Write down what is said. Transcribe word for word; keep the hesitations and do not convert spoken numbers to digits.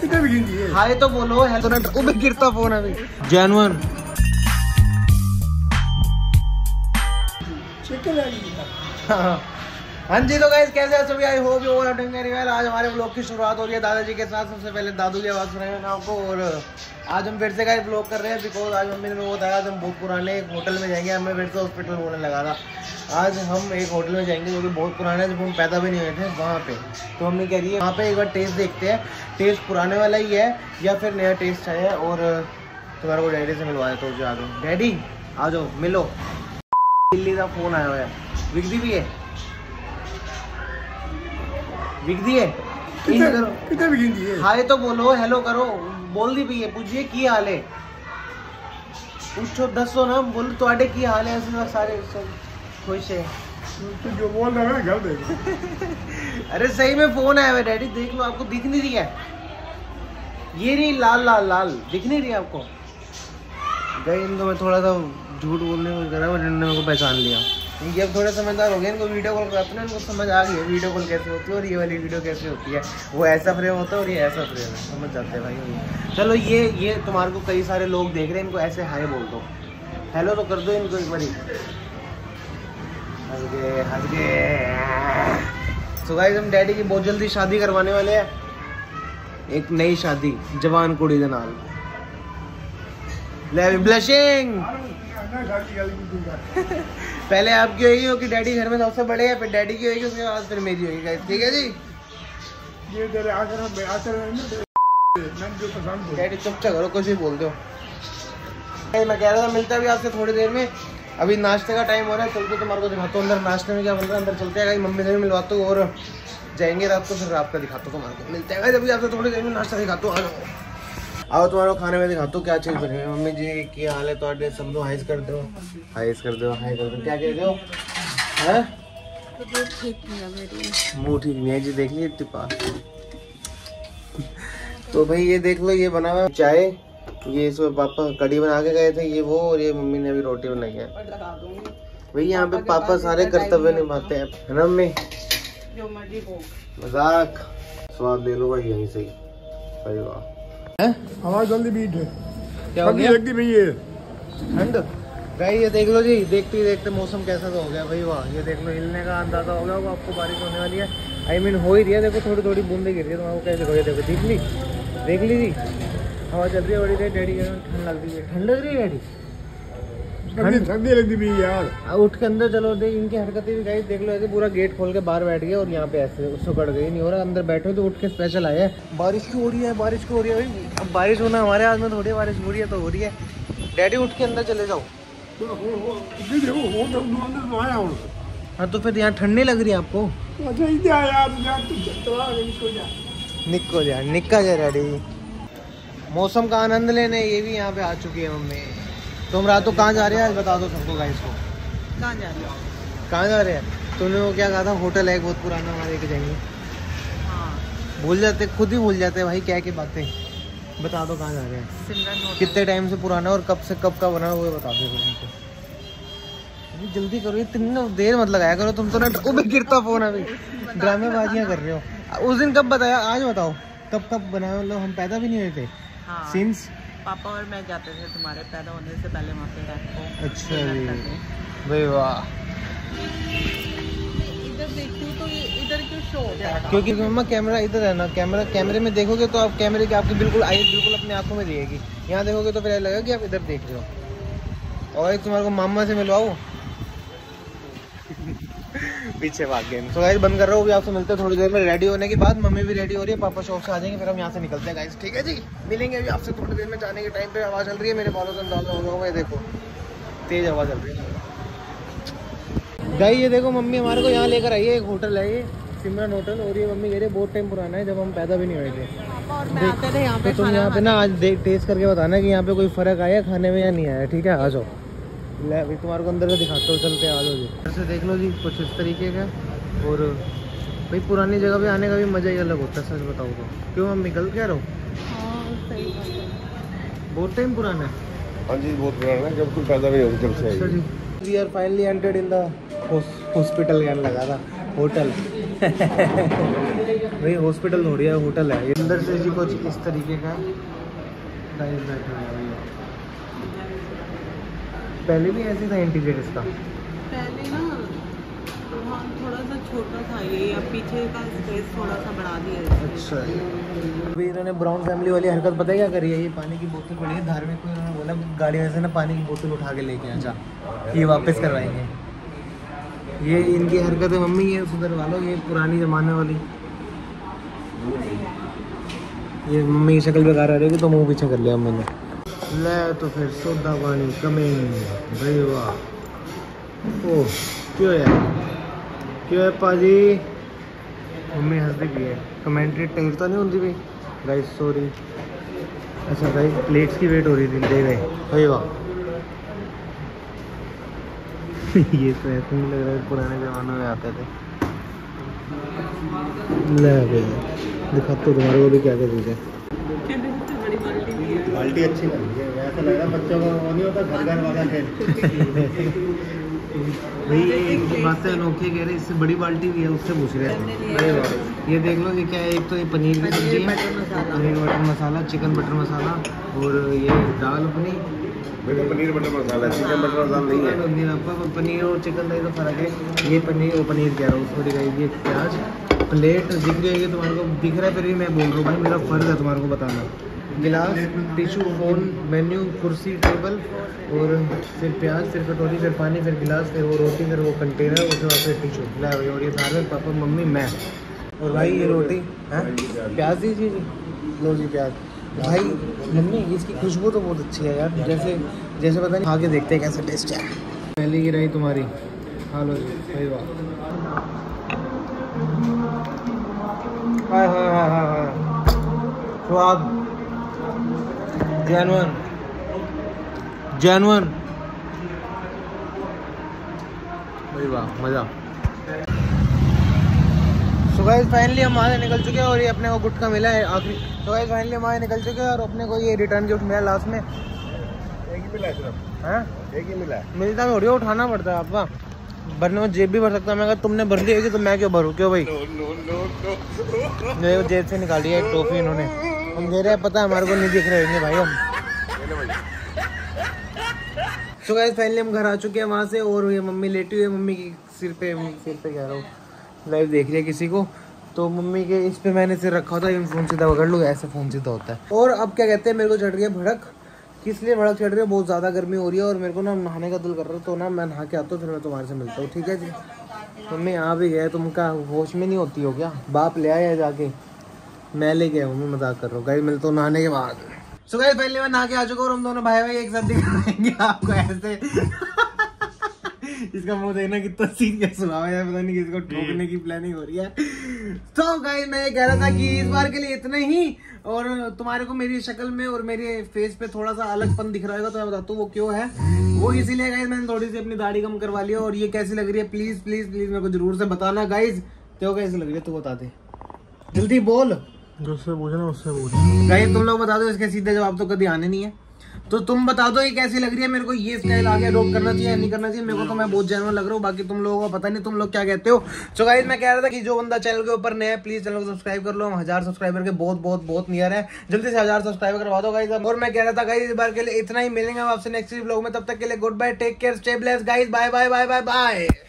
हाय तो बोलो तो गिरता फोन अभी जेनुअन हाँ जी। तो गाइस कैसे सभी, I hope you all are doing very well. आज हमारे व्लॉग की शुरुआत हो रही है दादाजी के साथ। सबसे पहले दादू की आवाज़ सुनाई मैंने आपको। और आज हम फिर से गाइस व्लॉग कर रहे हैं बिकॉज आज मम्मी ने मेरे को बताया हम बहुत पुराने एक होटल में जाएंगे। हमें फिर से हॉस्पिटल बोलने लगा था। आज हम एक होटल में जाएंगे जो कि बहुत पुराना है, जब हम पैदा भी नहीं हुए थे वहाँ पे। तो हमने कह रही है वहाँ पे एक बार टेस्ट देखते हैं, टेस्ट पुराने वाला ही है या फिर नया टेस्ट है। और तुम्हारे को डैडी से मिलवाया तो जो आ जाओ। डैडी आ जाओ मिलो। दिल्ली का फ़ोन आया हुआ है। विगदी भी है, विगदी है कितना कितना विगदी है। हाय तो बोलो, हेलो करो, बोल दी भी है, पूछिए की हाल है, पूछो दसो ना, बोलो थोड़े की हाल है। ऐसे सारे सब खुश है तो जो बोल रहा है घर देख। अरे सही में फ़ोन आया हुआ है डैडी, देख लो। आपको दिख नहीं रही है ये, रही लाल लाल लाल, दिख नहीं रही है आपको। गई इनको मैं थोड़ा सा झूठ बोलने को करा, बट इन्होंने मेरे को पहचान लिया। ये अब थोड़े समझदार हो गए, इनको वीडियो कॉल करते हैं, इनको समझ आ गई है वीडियो कॉल कैसे होती है और ये वाली वीडियो कैसे होती है। वो ऐसा फ्रेम होता है और ये ऐसा फ्रेम है, समझ जाते हैं भाई। चलो ये ये तुम्हारे को कई सारे लोग देख रहे हैं, इनको ऐसे हाय बोल दो, हेलो तो कर दो इनको एक बारी। हंस गए हंस गए। सो गाइस हम डैडी की बहुत जल्दी शादी करवाने वाले हैं, एक नई शादी जवान कुड़ी के नाल। ले ब्लशिंग पहले आपकी होगी हो कि डैडी घर में सबसे बड़े हैं, फिर डैडी की होगी उसके बाद फिर मेरी होगी। ठीक है जी, ये तेरे आचरण आचरण जो पसंद। डैडी चुपचाप करो, कुछ भी बोल दो। मैं कह रहा था मिलता भी आपसे थोड़ी देर में, अभी नाश्ते का टाइम हो रहा है। चलते तुम्हारे को दिखाता हूँ अंदर नाश्ते में क्या बन रहा है। अंदर चलते हैं, मम्मी से भी मिलवाता हूँ और जाएंगे रात को, फिर रात का दिखाता हूँ तुम्हारे को। मिलते हैं अभी आपसे थोड़ी देर में, नाश्ता दिखाता हूँ। आओ तुम्हारे खाने में दिखाता हूँ क्या चीज़ बनी है। मम्मी जी की हाल है तो समझो, हाइस कर दो हाइस कर दो हाई कर दो क्या कह दो है। मुँह ठीक नहीं है जी, देख लीजिए टिपा। तो भाई ये देख लो, ये बना हुआ चाय, ये इसमें पापा कड़ी बना के गए थे, ये वो, और ये मम्मी ने अभी रोटी बनाई है। भाई यहाँ पे पापा सारे कर्तव्य निभाते हैं, है ना मम्मी। मजाक स्वाद ले लो भाई यहीं से ही। भाई वाह हमारा जल्दी बीट है क्या हो गया? देखती भाई ये ठंड भाई, ये देख लो जी, देखते देखते मौसम कैसा तो हो गया भाई। वाह ये देख लो, हिलने का अंदाजा हो गया होगा आपको, बारिश होने वाली है। आई I मीन mean, हो ही रही है, देखो थोड़ी थोड़ी बूंदे गिर रही है। तो आपको कैसे हो, देखो देख ली देख ली जी, हवा चल रही है बड़ी देर। डैडी ठंड लग रही है, ठंड लग रही है डैडी, ठंडी लगती भी यार। उठ के अंदर चलो, देख इनकी हरकतें भी गई, देख लो ऐसे पूरा गेट खोल के बाहर बैठ गया और यहाँ पे ऐसे उसको कट गई नहीं हो रहा। अंदर बैठे तो उठ के स्पेशल आए हैं। बारिश की हो रही है, बारिश की हो रही है भाई। अब बारिश होना हमारे हाथ में थोड़ी है, बारिश हो रही है तो हो रही है। डैडी उठ के अंदर चले जाओ। हाँ तो फिर यहाँ ठंडी लग रही है आपको। निको जा निका जा डैडी, मौसम का आनंद लेने। ये भी यहाँ पे आ चुकी है मम्मी। तुम रातों कहाँ जा रहे हैं आज बता दो सबको, गाइस को कहाँ जा रहे हो, कहाँ जा रहे हैं। तुमने वो क्या कहा था, होटल है बहुत पुराना हमारे के जाएंगे। हाँ भूल जाते, खुद ही भूल जाते भाई क्या क्या बातें। बता दो कहाँ जा रहे हैं, सिमरन होटल, कितने टाइम से पुराना और कब से कब का बना वो बता दो को। जल्दी करो, इतनी देर मत लगाया करो तुम तो ना। वो गिरता फोन अभी, ड्रामेबाजियाँ कर रहे हो। उस दिन कब बताया, आज बताओ कब कब बनाया। मतलब हम पैदा भी नहीं हुए थे। सिंस पापा और मैं जाते थे तुम्हारे पैदा होने से पहले वहाँ पे रात को। अच्छा भाई वाह, इधर देखती हूँ तो ये इधर क्यों शो हो जाएगा, क्योंकि मम्मा कैमरा इधर है ना। कैमरा कैमरे में देखोगे तो आप कैमरे की आपकी बिल्कुल आई बिल्कुल अपनी आंखों में दिखेगी। यहाँ देखोगे तो फिर ऐसा लगेगा कि आप इधर देख रहे हो। और तुम्हारे को मामा से मिलवाओ पीछे भाग गए। तो गाइस बंद कर रहा हूँ, अभी आपसे मिलते हैं थोड़ी देर में। रेडी होने के बाद मम्मी भी रेडी हो रही है, पापा शॉप से आ जाएंगे, फिर हम यहाँ से निकलते हैं गाइस। ठीक है जी, मिलेंगे अभी आपसे थोड़ी देर में। जाने के टाइम पे आवाज़ चल रही है, मेरे बालों से अंदाजा हो गया। ये देखो तेज आवाज़ चल रही है गाइस। ये देखो मम्मी हमारे को यहाँ लेकर आई है। एक होटल है ये, सिमरन होटल, और ये मम्मी कह रही है बहुत टाइम पुराना है, जब हम पैदा भी नहीं हुए थे। तुम यहाँ पे ना आज टेस्ट करके बताना कि यहाँ पे कोई फ़र्क आया खाने में या नहीं आया। ठीक है आ जाओ, ले अभी तुम्हारे को अंदर का दिखाता हूँ। चलते हैं, आ जाओ जी। ऐसे देख लो जी, कुछ इस तरीके का। और भाई पुरानी जगह पे आने का भी मज़ा ही अलग होता है, सच बताओ तो। क्यों हम निकल क्या रहो, बहुत टाइम पुराना है। हाँ जी बहुत पुराना है, जब कोई पैदा नहीं होता चलते हैं जी। We are finally entered in the hospital, लगा था होटल वही हॉस्पिटल हो रही है, होटल है अंदर से जी, कुछ इस तरीके का टाइम बैठा है। पहले भी ऐसे था इंटीरियर इसका, पहले ना थोड़ा सा छोटा था ये, अब पीछे का स्पेस थोड़ा सा बढ़ा दिया है। अच्छा अभी इन्होंने ब्राउन फैमिली वाली हरकत पता है क्या करी है, ये पानी की बोतल पड़ी है धार्मिक को, इन्होंने बोला गाड़ी में से ना पानी की बोतल उठा के लेके आजा, ये वापस करवाएंगे। ये इनकी हरकत है मम्मी, ये सुधर वालों, ये पुरानी ज़माने वाली। ये मम्मी की शक्ल बेकार आ रही है तो मुँह पीछे कर लिया मैंने। ले तो फिर सोदा पानी कमी भाई, वाह ओह क्यों यार क्यों है पाजी, मम्मी हंसती भी है। कमेंट्री टैग तो नहीं होती भाई गाइस, सॉरी। अच्छा भाई प्लेट्स की वेट हो रही थी दे भाई, वाह ये तो ऐसा नहीं लग रहा है पुराने जमाने में आते थे। ले भैया दिखा तो तुम्हारे को भी क्या क्या चीज़ है, बाल्टी अच्छी लगी है, वैसा लग रहा है बच्चों का वो नहीं होता घर घर वाला खेल भाई। ये बातें अनोखे कह रहे, इससे बड़ी बाल्टी भी है उससे पूछ रहे हैं। ये देख लो ये क्या है, एक तो ये पनीर की सब्जी है, पनीर बटर मसाला, चिकन बटर मसाला, और ये दाल अपनी पनीर बटर मसाला, चिकन बटर मसाला नहीं है पनीर आपका, पनीर और चिकन नहीं तो फर्क है। ये पनीर और पनीर कह रहा हूँ उसको दिखाई, ये प्याज प्लेट दिख रही है तुम्हारे को, दिख रहा है फिर भी मैं बोल रहा हूँ भाई मेरा फ़र्ज़ है तुम्हारे को बताना। गिलास, टिशू, फ़ोन, मेन्यू, कुर्सी, टेबल, और फिर प्याज, फिर कटोरी, फिर पानी, फिर गिलास, फिर वो रोटी, फिर वो कंटेनर, उसके बाद फिर टिशू। ला भाई और ये सारे पापा मम्मी मैं और भाई ये रोटी है, प्याज दीजिए जी, लो जी प्याज। भाई मम्मी इसकी खुशबू तो बहुत अच्छी है यार, जैसे जैसे पता नहीं, खा के देखते हैं कैसा टेस्ट है। पहले की रही तुम्हारी, हाँ लो जी भाई, वाह हाँ हाँ हाँ हाँ हाँ स्वाद जैनवन जैनवन भाई, वाह मज़ा। सो गाइस फाइनली हम वहाँ से निकल चुके हैं और ये अपने को गुटखा मिला है आखिरी। सो गाइस फाइनली हम वहाँ निकल चुके हैं और अपने को ये रिटर्न गिफ्ट मिला लास्ट में, एक ही मिला सिर्फ, हैं एक ही मिला है। मिलता हो रही है, उठाना पड़ता है आपका, भरने में जेब भी भर सकता है। मैं कहा तुमने भर ली है तो मैं क्यों भरूँ, क्यों भाई मेरे को जेब से निकाली है टॉफी इन्होंने, हम दे रहे हैं पता हमारे को नहीं दिख रहे होंगे भाई हम। सो गाइस फाइनली हम घर आ चुके हैं वहाँ से और ये मम्मी लेटी हुई है, मम्मी के सिर पे सिर पे कह रहा हूँ लाइव देख रही है किसी को, तो मम्मी के इस पे मैंने सिर रखा होता है, फ़ोन सीधा पकड़ लूँ, ऐसे फ़ोन सीधा होता है। और अब क्या कहते हैं, मेरे को चढ़ रही है भड़क, किस लिए भड़क चढ़ रही है, बहुत ज़्यादा गर्मी हो रही है और मेरे को ना नहाने का दिल कर रहा है, तो ना मैं नहा के आता हूँ फिर मैं तुम्हारे से मिलता हूँ, ठीक है जी। मम्मी यहाँ भी गए, तुमका होश में नहीं होती हो क्या, बाप ले आया जाके, मैं ले गया हूँ, मैं मजाक कर रहा हूँ गाइस, मिलता हूँ नहाने के बाद। सो गाइस पहले मैं नहा के आ चुका हूँ और हम दोनों भाई भाई एक साथ दिखाएंगे आपको ऐसे इसका मुंह देखना कितना सीरियस हुआ है, पता नहीं किसको ठोकने की प्लानिंग हो रही है। तो गाइस मैं ये कह रहा था कि इस बार के लिए इतना ही, और तुम्हारे को मेरी शक्ल में और मेरे फेस पे थोड़ा सा अलगपन दिख रहा होगा तो मैं बताता हूँ वो क्यों है। वो इसीलिए गाइस मैंने थोड़ी सी अपनी दाढ़ी कम करवा ली है, और ये कैसी लग रही है प्लीज प्लीज प्लीज मेरे को जरूर से बताना गाइज, क्यों कैसी लग रही है तू बता दे, जल्दी बोल, उससे पूछना उससे पूछना। गाइस तुम लोग बता दो, इसके सीधे जवाब तो कभी आने नहीं है, तो तुम बता दो ये कैसी लग रही है मेरे को, ये स्टाइल आगे अडॉप्ट करना चाहिए नहीं करना चाहिए, मेरे को तो मैं बहुत जैनवन लग रहा हूँ, बाकी तुम लोगों को पता नहीं तुम लोग क्या कहते हो। सो गाइस मैं कह रहा था कि जो बंदा चैनल के ऊपर नया है प्लीज चैनल को सब्सक्राइब कर लो, हम हजार सब्सक्राइबर के बहुत बहुत बहुत नियर है, जल्दी से हजार सब्सक्राइबर करवा दो गाइस। और मैं कह रहा था गाइस इस बार के लिए इतना ही, मिलेंगे हम आपसे नेक्स्ट व्लॉग में, तब तक के लिए good bye, take care, stay blessed guys, bye bye bye bye bye.